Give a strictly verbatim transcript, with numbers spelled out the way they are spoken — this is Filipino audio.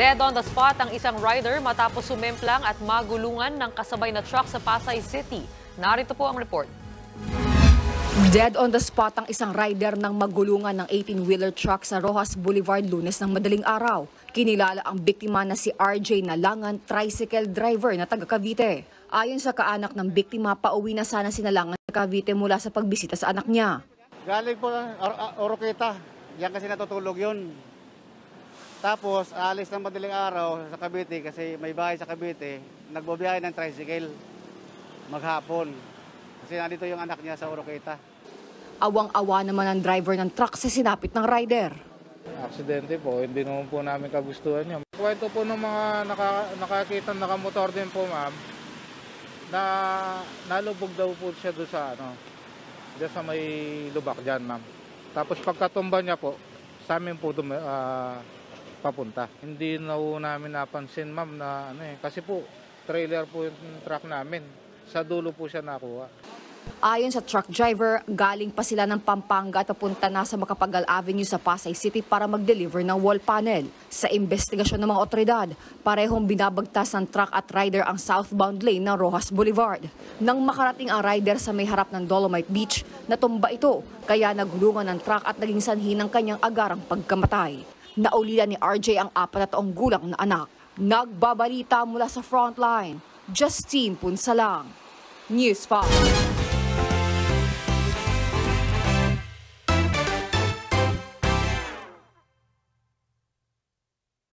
Dead on the spot ang isang rider matapos sumemplang at magulungan ng kasabay na truck sa Pasay City. Narito po ang report. Dead on the spot ang isang rider ng magulungan ng eighteen-wheeler truck sa Rojas Boulevard Lunes ng madaling araw. Kinilala ang biktima na si R J na Langan, tricycle driver na taga Cavite. Ayon sa kaanak ng biktima, pauwi na sana si Langan sa Cavite mula sa pagbisita sa anak niya. Galing po ng Oroquieta, yan kasi natutulog yun. Tapos alis ng madaling araw sa Cavite kasi may bahay sa Cavite, nagbobiyahe ng tricycle maghapon. Kasi nandito yung anak niya sa Oroquieta. Awang-awa naman ang driver ng truck sa sinapit ng rider. Aksidente po, hindi naman po namin kagustuhan yun. Kwento po ng mga naka, nakakita, nakamotor din po ma'am, na nalubog daw po siya doon sa, ano, doon sa may lubak dyan ma'am. Tapos pagkatumba niya po, sa amin po dum, uh, papunta. Hindi na po namin napansin ma'am na ano eh, kasi po trailer po yung truck namin. Sa dulo po siya nakuha. Ayon sa truck driver, galing pa sila ng Pampanga at papunta na sa Makapagal Avenue sa Pasay City para mag-deliver ng wall panel. Sa investigasyon ng mga otoridad, parehong binabagtas ng truck at rider ang southbound lane ng Rojas Boulevard. Nang makarating ang rider sa may harap ng Dolomite Beach, natumba ito kaya nagulungan ng truck at naging sanhi ng kanyang agarang pagkamatay. Naulila ni R J ang apat na taong gulang na anak. Nagbabalita mula sa frontline, Justine Ponsalang, News five.